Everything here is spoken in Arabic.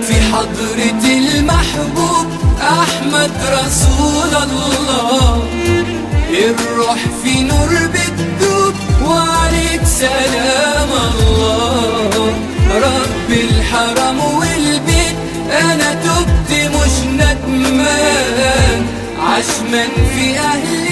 في حضرة المحبوب أحمد رسول الله. الروح في نور بتدوب وعليك سلام الله. رب الحرم والبيت أنا تبت مش ندمان، عشمان في أهلي